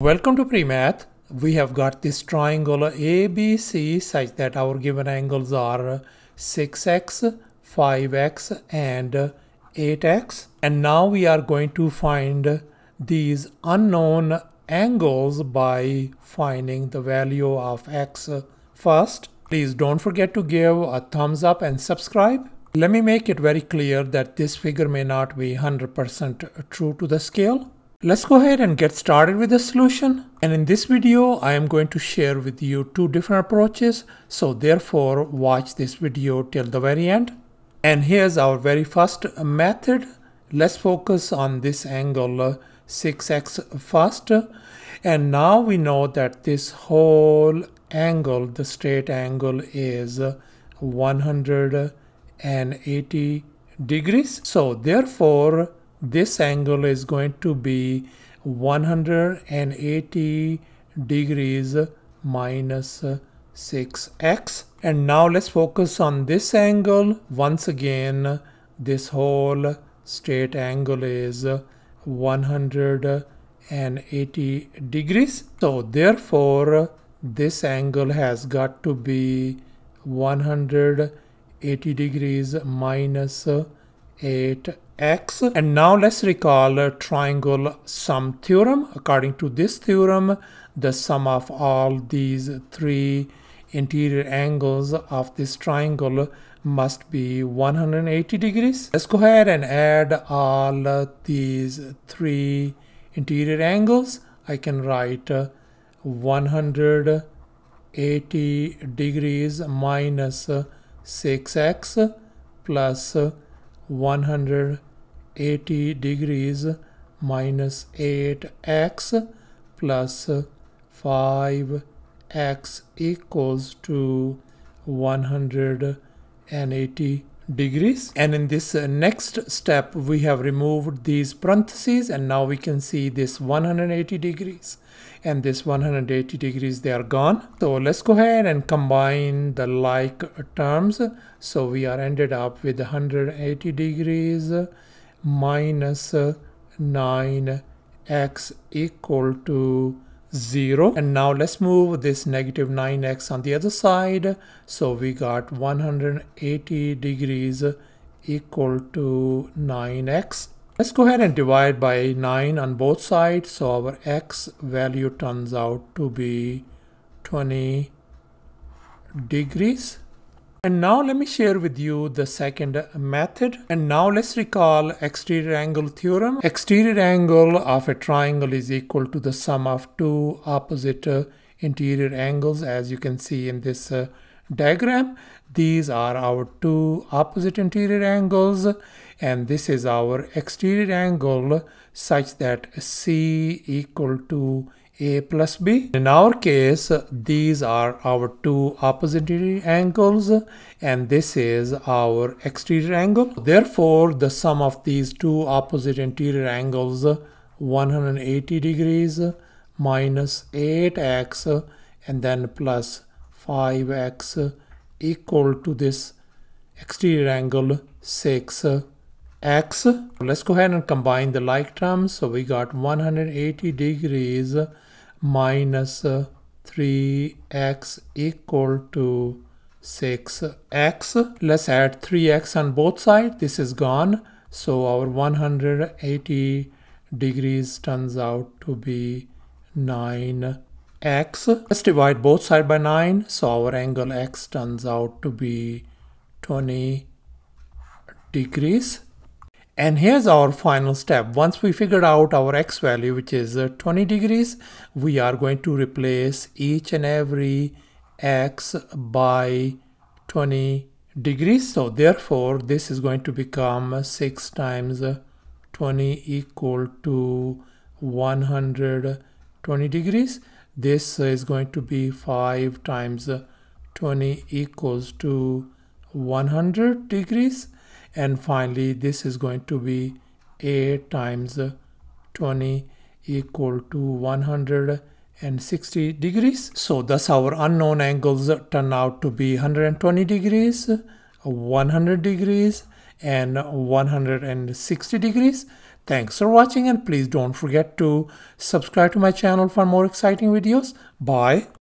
Welcome to PreMath. We have got this triangle ABC such that our given angles are 6x, 5x and 8x. And now we are going to find these unknown angles by finding the value of x first. Please don't forget to give a thumbs up and subscribe. Let me make it very clear that this figure may not be 100% true to the scale. Let's go ahead and get started with the solution. And in this video, I am going to share with you two different approaches. So therefore, watch this video till the very end. And here's our very first method. Let's focus on this angle 6x first. And now we know that this whole angle, the straight angle, is 180 degrees. So therefore, this angle is going to be 180 degrees minus 6x. And now let's focus on this angle. Once again, this whole straight angle is 180 degrees. So therefore, this angle has got to be 180 degrees minus 8x. And now let's recall a triangle sum theorem. According to this theorem, the sum of all these three interior angles of this triangle must be 180 degrees. Let's go ahead and add all these three interior angles. I can write 180 degrees minus 6x plus 180 degrees minus 8x plus 5x equals to 180 degrees. And in this next step, we have removed these parentheses, and now we can see this 180 degrees and this 180 degrees, they are gone. So let's go ahead and combine the like terms. So we are ended up with 180 degrees minus 9x equal to 0. And now let's move this negative 9x on the other side. So we got 180 degrees equal to 9x. Let's go ahead and divide by 9 on both sides. So our x value turns out to be 20 degrees. And now let me share with you the second method. And now let's recall exterior angle theorem. Exterior angle of a triangle is equal to the sum of two opposite interior angles, as you can see in this diagram. These are our two opposite interior angles, and this is our exterior angle such that C equal to A plus B. In our case, these are our two opposite angles, and this is our exterior angle. Therefore, the sum of these two opposite interior angles, 180 degrees minus 8x and then plus 5x equal to this exterior angle 6x. Let's go ahead and combine the like terms. So we got 180 degrees minus 3x equal to 6x. Let's add 3x on both sides. This is gone. So our 180 degrees turns out to be 9x. Let's divide both sides by 9. So our angle x turns out to be 20 degrees. And here's our final step. Once we figured out our x value, which is 20 degrees, we are going to replace each and every x by 20 degrees. So therefore, this is going to become 6 times 20 equal to 120 degrees. This is going to be 5 times 20 equals to 100 degrees. And finally, this is going to be 8 times 20 equal to 160 degrees. So thus our unknown angles turn out to be 120 degrees, 100 degrees, and 160 degrees. Thanks for watching, and please don't forget to subscribe to my channel for more exciting videos. Bye.